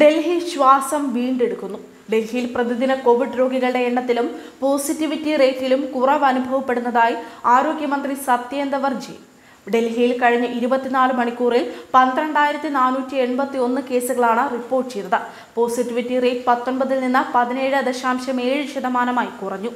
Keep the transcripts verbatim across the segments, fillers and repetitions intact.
ഡൽഹി ശ്വാസം വീണ്ടെടുക്കുന്നു. ഡൽഹിയിൽ പ്രതിദിന കോവിഡ് രോഗികളുടെ എണ്ണത്തിലും പോസിറ്റിവിറ്റി റേറ്റിലും കുറവ് അനുഭവപ്പെടുന്നതായി ആരോഗ്യമന്ത്രി സത്യേന്ദർ വർജി. ഡൽഹിയിൽ കഴിഞ്ഞ ഇരുപത്തിനാല് മണിക്കൂറിൽ പന്ത്രണ്ടായിരത്തി നാനൂറ്റി എൺപത്തി ഒന്ന് കേസുകളാണ് റിപ്പോർട്ട് ചെയ്തത്. പോസിറ്റിവിറ്റി റേറ്റ് പത്തൊൻപതിൽ നിന്ന് പതിനേഴ് ദശാംശം ഏഴ് ശതമാനമായി കുറഞ്ഞു.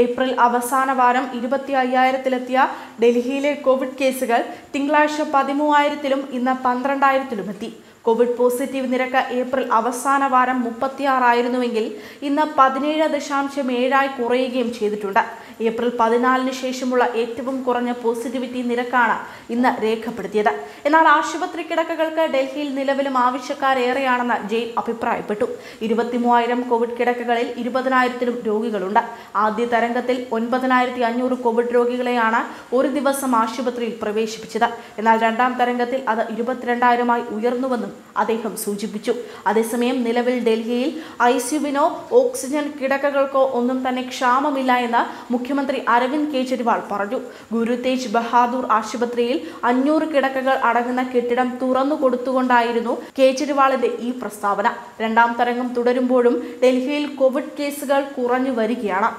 ഏപ്രിൽ അവസാന വാരം ഇരുപത്തി അയ്യായിരത്തിലെത്തിയ ഡൽഹിയിലെ കോവിഡ് കേസുകൾ തിങ്കളാഴ്ച പതിമൂവായിരത്തിലും ഇന്ന് പന്ത്രണ്ടായിരത്തിലുമെത്തി. കോവിഡ് പോസിറ്റീവ് നിരക്ക് ഏപ്രിൽ അവസാന വാരം മുപ്പത്തിയാറായിരുന്നുവെങ്കിൽ ഇന്ന് പതിനേഴ് ദശാംശം ഏഴായി കുറയുകയും ചെയ്തിട്ടുണ്ട്. ഏപ്രിൽ പതിനാലിന് ശേഷമുള്ള ഏറ്റവും കുറഞ്ഞ പോസിറ്റിവിറ്റി നിരക്കാണ് ഇന്ന് രേഖപ്പെടുത്തിയത്. എന്നാൽ ആശുപത്രി കിടക്കകൾക്ക് ഡൽഹിയിൽ നിലവിലും ആവശ്യക്കാരേറെയാണെന്ന് ജയിൽ അഭിപ്രായപ്പെട്ടു. ഇരുപത്തി മൂവായിരം കോവിഡ് കിടക്കകളിൽ ഇരുപതിനായിരത്തിലും രോഗികളുണ്ട്. ആദ്യ തരംഗത്തിൽ ഒൻപതിനായിരത്തി അഞ്ഞൂറ് കോവിഡ് രോഗികളെയാണ് ഒരു ദിവസം ആശുപത്രിയിൽ പ്രവേശിപ്പിച്ചത്. എന്നാൽ രണ്ടാം തരംഗത്തിൽ അത് ഇരുപത്തിരണ്ടായിരമായി ഉയർന്നുവെന്നും അദ്ദേഹം സൂചിപ്പിച്ചു. അതേസമയം നിലവിൽ ഡൽഹിയിൽ ഐസിയുവിനോ ഓക്സിജൻ കിടക്കകൾക്കോ ഒന്നും തന്നെ ക്ഷാമമില്ല എന്ന് മുഖ്യമന്ത്രി അരവിന്ദ് കെജ്രിവാൾ പറഞ്ഞു. ഗുരു തേജ് ബഹാദൂർ ആശുപത്രിയിൽ അഞ്ഞൂറ് കിടക്കകൾ അടങ്ങുന്ന കെട്ടിടം തുറന്നു കൊടുത്തുകൊണ്ടായിരുന്നു കെജ്രിവാളിന്റെ ഈ പ്രസ്താവന. രണ്ടാം തരംഗം തുടരുമ്പോഴും ഡൽഹിയിൽ കോവിഡ് കേസുകൾ കുറഞ്ഞു വരികയാണ്.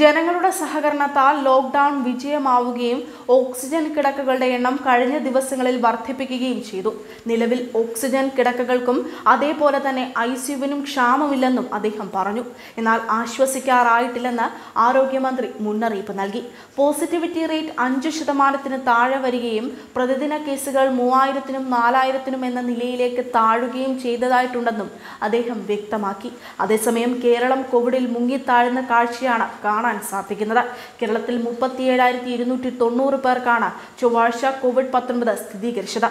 ജനങ്ങളുടെ സഹകരണത്താൽ ലോക്ക്ഡൌൺ വിജയമാവുകയും ഓക്സിജൻ കിടക്കകളുടെ എണ്ണം കഴിഞ്ഞ ദിവസങ്ങളിൽ വർദ്ധിപ്പിക്കുകയും ചെയ്തു. നിലവിൽ ഓക്സിജൻ കിടക്കകൾക്കും അതേപോലെ തന്നെ ഐസിയുവിനും ക്ഷാമമില്ലെന്നും അദ്ദേഹം പറഞ്ഞു. എന്നാൽ ആശ്വസിക്കാറായിട്ടില്ലെന്ന് ആരോഗ്യമന്ത്രി മുന്നറിയിപ്പ് നൽകി. പോസിറ്റിവിറ്റി റേറ്റ് അഞ്ച് ശതമാനത്തിന് താഴെ വരികയും പ്രതിദിന കേസുകൾ മൂവായിരത്തിനും നാലായിരത്തിനും എന്ന നിലയിലേക്ക് താഴുകയും ചെയ്തതായിട്ടുണ്ടെന്നും അദ്ദേഹം വ്യക്തമാക്കി. അതേസമയം കേരളം കോവിഡിൽ മുങ്ങിത്താഴ്ന്ന കാഴ്ചയാണ് കാണാൻ സാധിക്കുന്നത്. കേരളത്തിൽ മുപ്പത്തി ഏഴായിരത്തി ഇരുന്നൂറ്റി തൊണ്ണൂറ് പേർക്കാണ് ചൊവ്വാഴ്ച കോവിഡ് പത്തൊൻപത് സ്ഥിരീകരിച്ചത്.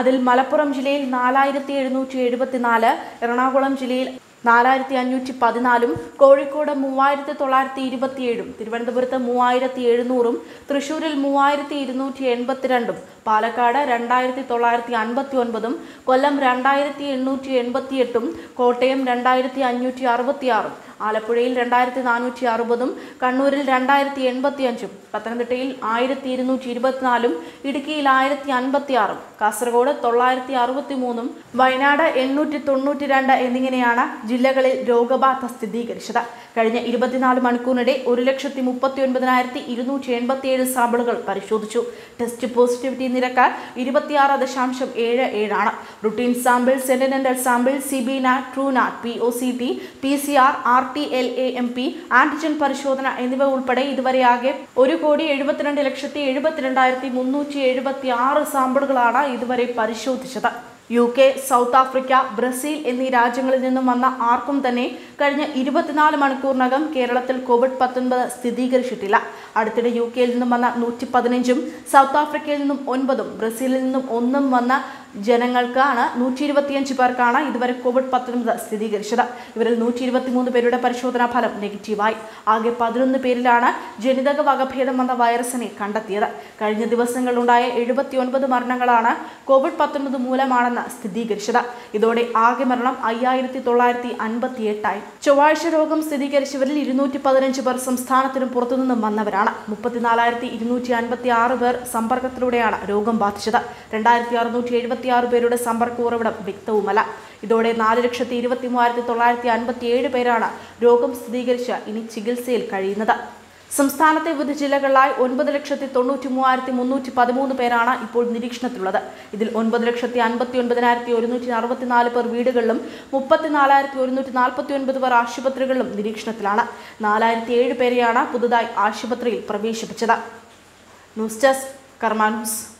അതിൽ മലപ്പുറം ജില്ലയിൽ നാലായിരത്തി എഴുന്നൂറ്റി എഴുപത്തിനാല്, എറണാകുളം ജില്ലയിൽ നാലായിരത്തി അഞ്ഞൂറ്റി പതിനാലും കോഴിക്കോട് മൂവായിരത്തി തൊള്ളായിരത്തി ഇരുപത്തിയേഴും തിരുവനന്തപുരത്ത് മൂവായിരത്തി എഴുന്നൂറും തൃശ്ശൂരിൽ മൂവായിരത്തി ഇരുന്നൂറ്റി എൺപത്തിരണ്ടും പാലക്കാട് രണ്ടായിരത്തി തൊള്ളായിരത്തി അൻപത്തി ഒൻപതും കൊല്ലം രണ്ടായിരത്തി എണ്ണൂറ്റി എൺപത്തി എട്ടും കോട്ടയം രണ്ടായിരത്തി അഞ്ഞൂറ്റി അറുപത്തി ആറും ആലപ്പുഴയിൽ രണ്ടായിരത്തി നാനൂറ്റി അറുപതും കണ്ണൂരിൽ രണ്ടായിരത്തി എൺപത്തി അഞ്ചും പത്തനംതിട്ടയിൽ ആയിരത്തി ഇരുന്നൂറ്റി ഇരുപത്തിനാലും ഇടുക്കിയിൽ ആയിരത്തി അൻപത്തി ആറും കാസർഗോഡ് തൊള്ളായിരത്തി അറുപത്തി മൂന്നും വയനാട് എണ്ണൂറ്റി തൊണ്ണൂറ്റി രണ്ട് എന്നിങ്ങനെയാണ് ജില്ലകളിൽ രോഗബാധ സ്ഥിരീകരിച്ചത്. കഴിഞ്ഞ ഇരുപത്തിനാല് മണിക്കൂറിനിടെ ഒരു ലക്ഷത്തി മുപ്പത്തി ഒൻപതിനായിരത്തി ഇരുന്നൂറ്റി എൺപത്തി ഏഴ് സാമ്പിളുകൾ പരിശോധിച്ചു. ടെസ്റ്റ് പോസിറ്റിവിറ്റി നിരക്ക് ഇരുപത്തിയാറ് ദശാംശം ഏഴ് ഏഴാണ്. Routine sample, sentinel sample, CB NAT, true NAT, P O C T, P C R, R T L A M P, antigen പരിശോധന എന്നിവ ഉൾപ്പെടെ ഇതുവരെ ആകെ ഒരു കോടി എഴുപത്തിരണ്ട് ലക്ഷത്തി എഴുപത്തിരണ്ടായിരത്തി മുന്നൂറ്റി എഴുപത്തി ആറ് സാമ്പിളുകളാണ് ഇതുവരെ പരിശോധിച്ചത്. U K, South Africa, Brazil എന്നീ രാജ്യങ്ങളിൽ നിന്നും വന്ന ആർക്കും തന്നെ കഴിഞ്ഞ ഇരുപത്തിനാല് മണിക്കൂറിനകം കേരളത്തിൽ കോവിഡ് പത്തൊൻപത് സ്ഥിരീകരിച്ചിട്ടില്ല. അടുത്തിടെ യു കെയിൽ നിന്നും വന്ന നൂറ്റി പതിനഞ്ചും സൗത്ത് ആഫ്രിക്കയിൽ നിന്നും ഒൻപതും ബ്രസീലിൽ നിന്നും ഒന്നും വന്ന ജനങ്ങൾക്കാണ് നൂറ്റി ഇരുപത്തിയഞ്ച് പേർക്കാണ് ഇതുവരെ കോവിഡ് പത്തൊൻപത് സ്ഥിരീകരിച്ചത്. ഇവരിൽ നൂറ്റി ഇരുപത്തി മൂന്ന് പേരുടെ പരിശോധനാ ഫലം നെഗറ്റീവായി. ആകെ പതിനൊന്ന് പേരിലാണ് ജനിതക വകഭേദം വന്ന വൈറസിനെ കണ്ടെത്തിയത്. കഴിഞ്ഞ ദിവസങ്ങളിലുണ്ടായ എഴുപത്തി ഒൻപത് മരണങ്ങളാണ് കോവിഡ് പത്തൊൻപത് മൂലമാണെന്ന് സ്ഥിരീകരിച്ചത്. ഇതോടെ ആകെ മരണം അയ്യായിരത്തി തൊള്ളായിരത്തി അൻപത്തി എട്ടായി. ചൊവ്വാഴ്ച രോഗം സ്ഥിരീകരിച്ചവരിൽ ഇരുന്നൂറ്റി പതിനഞ്ച് പേർ സംസ്ഥാനത്തിനും പുറത്തുനിന്നും വന്നവരാണ്. മുപ്പത്തിനാലായിരത്തി ഇരുന്നൂറ്റി അൻപത്തി ആറ് പേർ സമ്പർക്കത്തിലൂടെയാണ് രോഗം ബാധിച്ചത്. രണ്ടായിരത്തി അറുന്നൂറ്റി എഴുപത്തി ആറ് പേരുടെ സമ്പർക്ക ഉറവിടം വ്യക്തവുമല്ല. ഇതോടെ നാല് ലക്ഷത്തി ഇരുപത്തി മൂവായിരത്തി തൊള്ളായിരത്തി അൻപത്തി ഏഴ് പേരാണ് രോഗം സ്ഥിരീകരിച്ച് ഇനി ചികിത്സയിൽ കഴിയുന്നത്. സംസ്ഥാനത്തെ വിവിധ ജില്ലകളിലായി ഒൻപത് ലക്ഷത്തി തൊണ്ണൂറ്റി മൂവായിരത്തി മുന്നൂറ്റി പതിമൂന്ന് പേരാണ് ഇപ്പോൾ നിരീക്ഷണത്തിലുള്ളത്. ഇതിൽ ഒൻപത് ലക്ഷത്തി അൻപത്തി ഒൻപതിനായിരത്തി ഒരുന്നൂറ്റി അറുപത്തിനാല് പേർ വീടുകളിലും മുപ്പത്തിനാലായിരത്തി ഒരുന്നൂറ്റി നാൽപ്പത്തി ഒൻപത് പേർ ആശുപത്രികളിലും നിരീക്ഷണത്തിലാണ്. നാലായിരത്തി ഏഴ് പേരെയാണ് പുതുതായി ആശുപത്രിയിൽ പ്രവേശിപ്പിച്ചത്. News desk Karma news.